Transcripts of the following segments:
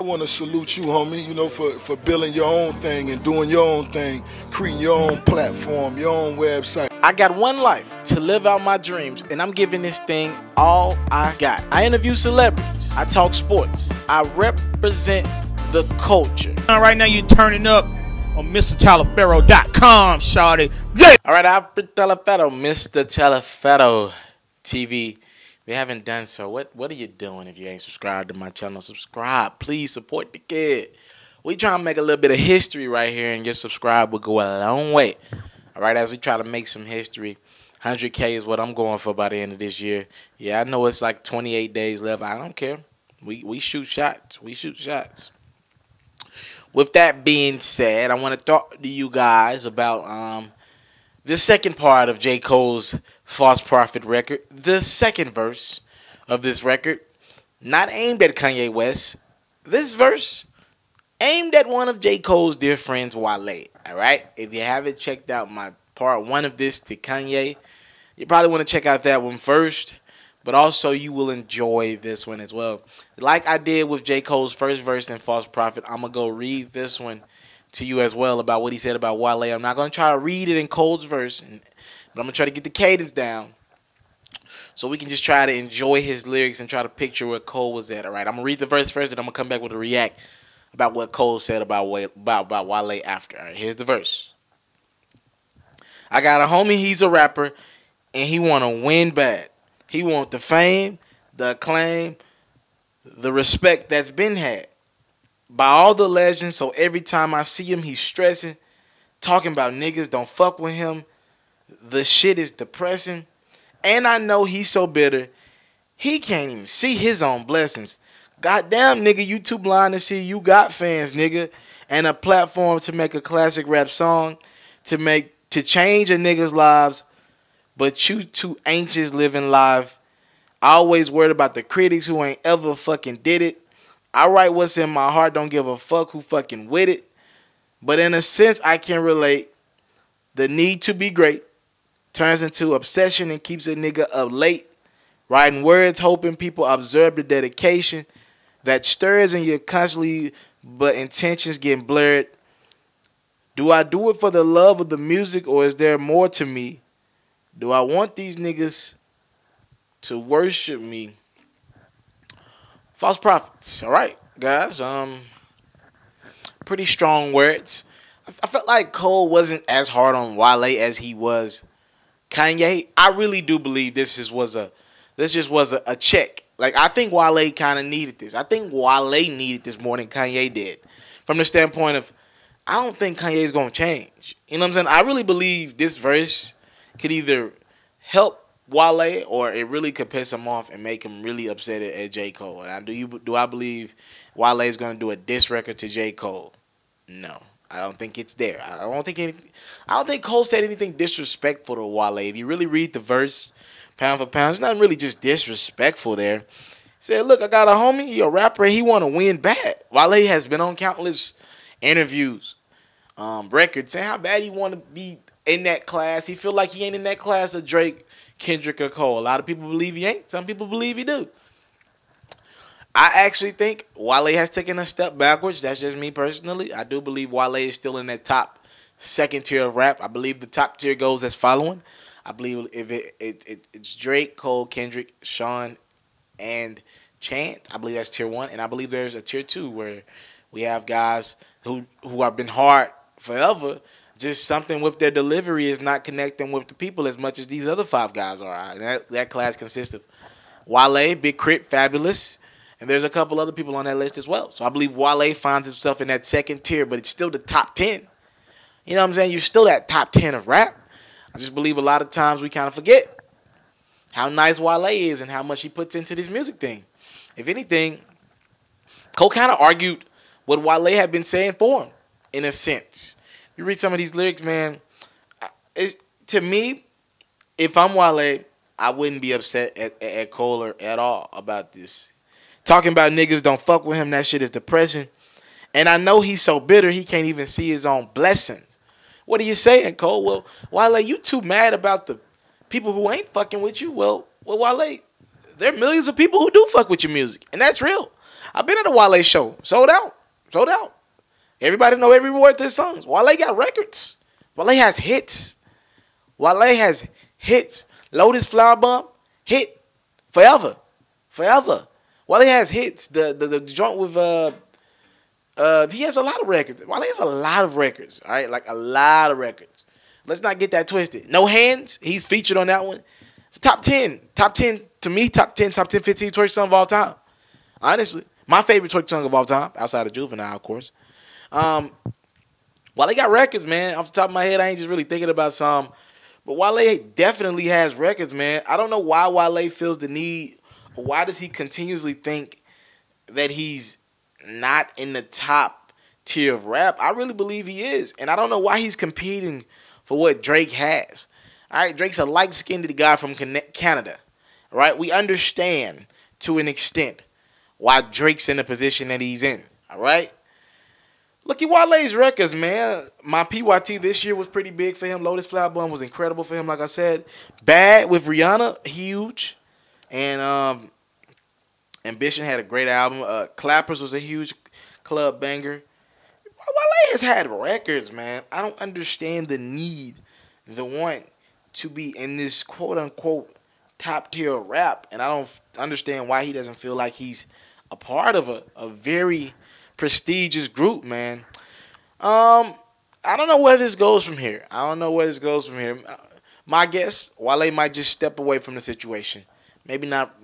I want to salute you, homie, you know, for building your own thing and doing your own thing, creating your own platform, your own website. I got one life to live out my dreams, and I'm giving this thing all I got. I interview celebrities. I talk sports. I represent the culture. Right now, you're turning up on MrTaliaferro.com, shawty. Yeah. All right, I'm Mr. Taliaferro TV. If you haven't done so, what are you doing? If you ain't subscribed to my channel, subscribe. Please support the kid. We trying to make a little bit of history right here, and your subscribe will go a long way. All right, as we try to make some history, 100K is what I'm going for by the end of this year. Yeah, I know it's like 28 days left. I don't care. We shoot shots. We shoot shots. With that being said, I want to talk to you guys about the second part of J. Cole's False Prophet record, the second verse of this record, not aimed at Kanye West. This verse aimed at one of J. Cole's dear friends, Wale. All right? If you haven't checked out my part one of this to Kanye, you probably want to check out that one first, but also you will enjoy this one as well. Like I did with J. Cole's first verse in False Prophet, I'm going to go read this one to you as well about what he said about Wale. I'm not going to try to read it in Cole's verse, but I'm going to try to get the cadence down so we can just try to enjoy his lyrics and try to picture where Cole was at. All right, I'm going to read the verse first, and I'm going to come back with a react about what Cole said about Wale after. All right, here's the verse. I got a homie, he's a rapper, and he want to win bad. He want the fame, the acclaim, the respect that's been had by all the legends, so every time I see him, he's stressing, talking about niggas don't fuck with him. The shit is depressing. And I know he's so bitter, he can't even see his own blessings. Goddamn, nigga, you too blind to see you got fans, nigga, and a platform to make a classic rap song, to change a nigga's lives, but you too anxious living life. I always worried about the critics who ain't ever fucking did it. I write what's in my heart, don't give a fuck who fucking with it. But in a sense, I can relate. The need to be great turns into obsession and keeps a nigga up late. Writing words, hoping people observe the dedication that stirs in you constantly, but intentions getting blurred. Do I do it for the love of the music, or is there more to me? Do I want these niggas to worship me? False prophets, all right, guys. Pretty strong words. I felt like Cole wasn't as hard on Wale as he was Kanye. I really do believe this just was a check. Like, I think Wale kind of needed this. I think Wale needed this more than Kanye did, from the standpoint of I don't think Kanye's gonna change. You know what I'm saying? I really believe this verse could either help Wale, or it really could piss him off and make him really upset at J. Cole. And do I believe Wale is going to do a diss record to J. Cole? No, I don't think it's there. I don't think Cole said anything disrespectful to Wale. If you really read the verse, pound for pound, it's not really just disrespectful there. He said, "Look, I got a homie. He a rapper. He want to win bad." Wale has been on countless interviews, records, saying how bad he want to be in that class. He feel like he ain't in that class of Drake, Kendrick, or Cole. A lot of people believe he ain't. Some people believe he do. I actually think Wale has taken a step backwards. That's just me personally. I do believe Wale is still in that top second tier of rap. I believe the top tier goes as following. I believe if it's Drake, Cole, Kendrick, Sean, and Chant. I believe that's tier one. And I believe there's a tier two where we have guys who have been hard forever. Just something with their delivery is not connecting with the people as much as these other five guys are. That class consists of Wale, Big Crit, Fabulous, and there's a couple other people on that list as well. So I believe Wale finds himself in that second tier, but it's still the top 10. You know what I'm saying? You're still that top 10 of rap. I just believe a lot of times we kind of forget how nice Wale is and how much he puts into this music thing. If anything, Cole kind of argued what Wale had been saying for him, in a sense. You read some of these lyrics, man. To me, if I'm Wale, I wouldn't be upset at Cole or at all about this. Talking about niggas don't fuck with him, that shit is depressing. And I know he's so bitter, he can't even see his own blessings. What are you saying, Cole? Well, Wale, you too mad about the people who ain't fucking with you. Well, Wale, there are millions of people who do fuck with your music, and that's real. I've been at a Wale show. Sold out. Sold out. Everybody know every word to his songs. Wale got records. Wale has hits. Wale has hits. Lotus Flower Bomb, hit. Forever. Forever. Wale has hits. The joint with he has a lot of records. Wale has a lot of records. All right, like a lot of records. Let's not get that twisted. No Hands, he's featured on that one. It's top 10. Top 10 to me, top 10, top 10, 15 twerk song of all time. Honestly, my favorite twerk song of all time, outside of Juvenile, of course. Wale got records, man. Off the top of my head, I ain't just really thinking about some. But Wale definitely has records, man. I don't know why Wale feels the need. Why does he continuously think that he's not in the top tier of rap? I really believe he is. And I don't know why he's competing for what Drake has. All right, Drake's a light-skinned guy from Canada. All right, we understand to an extent why Drake's in the position that he's in. All right? Look at Wale's records, man. My PYT this year was pretty big for him. Lotus Flower Bomb was incredible for him, like I said. Bad with Rihanna, huge. And Ambition had a great album. Clappers was a huge club banger. Wale has had records, man. I don't understand the need, the want to be in this quote-unquote top-tier rap. And I don't understand why he doesn't feel like he's a part of a very prestigious group, man. I don't know where this goes from here. I don't know where this goes from here. My guess, Wale might just step away from the situation. Maybe not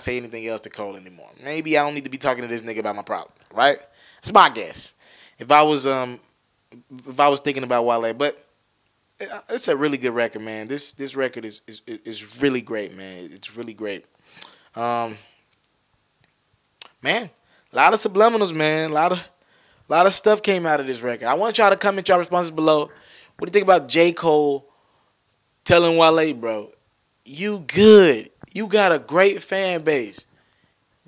say anything else to Cole anymore. Maybe I don't need to be talking to this nigga about my problem, right? That's my guess. If I was thinking about Wale, but it's a really good record, man. This record is really great, man. It's really great. Man, a lot of subliminals, man. A lot of stuff came out of this record. I want y'all to comment y'all responses below. What do you think about J. Cole telling Wale, bro, you good? You got a great fan base.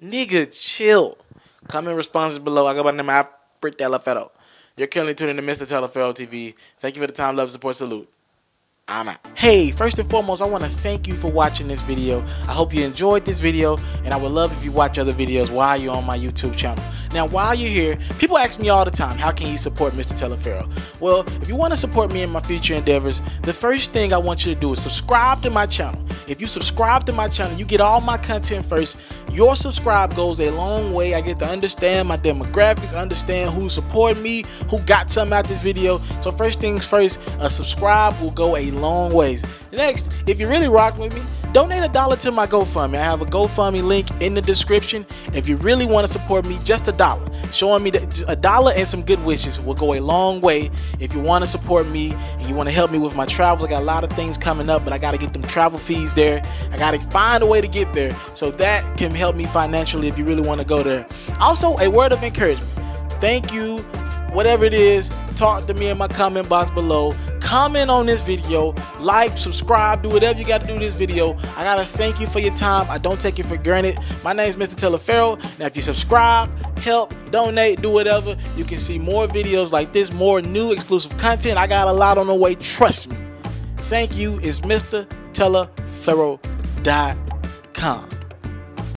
Nigga, chill. Comment responses below. I go by the name of Mr. Taliaferro. You're currently tuning in to Mr. Taliaferro TV. Thank you for the time, love, support, salute. I'm out. Hey, first and foremost, I want to thank you for watching this video. I hope you enjoyed this video, and I would love if you watch other videos while you're on my YouTube channel. Now, while you're here, people ask me all the time, how can you support Mr. Taliaferro? Well, if you want to support me in my future endeavors, the first thing I want you to do is subscribe to my channel. If you subscribe to my channel, you get all my content first. Your subscribe goes a long way. I get to understand my demographics, understand who supported me, who got something out this video. So first things first, a subscribe will go a long ways. Next, if you really rock with me, donate $1 to my GoFundMe. I have a GoFundMe link in the description. If you really want to support me, just $1. Showing me that $1 and some good wishes will go a long way. If you want to support me and you want to help me with my travels, I got a lot of things coming up, but I got to get them travel fees there. I got to find a way to get there. So that can help me financially if you really want to go there. Also, a word of encouragement. Thank you. Whatever it is, talk to me in my comment box below. Comment on this video, like, subscribe, do whatever you got to do to this video. I got to thank you for your time. I don't take it for granted. My name is Mr. Taliaferro. Now, if you subscribe, help, donate, do whatever, you can see more videos like this, more new exclusive content. I got a lot on the way. Trust me. Thank you. It's MrTaliaferro.com.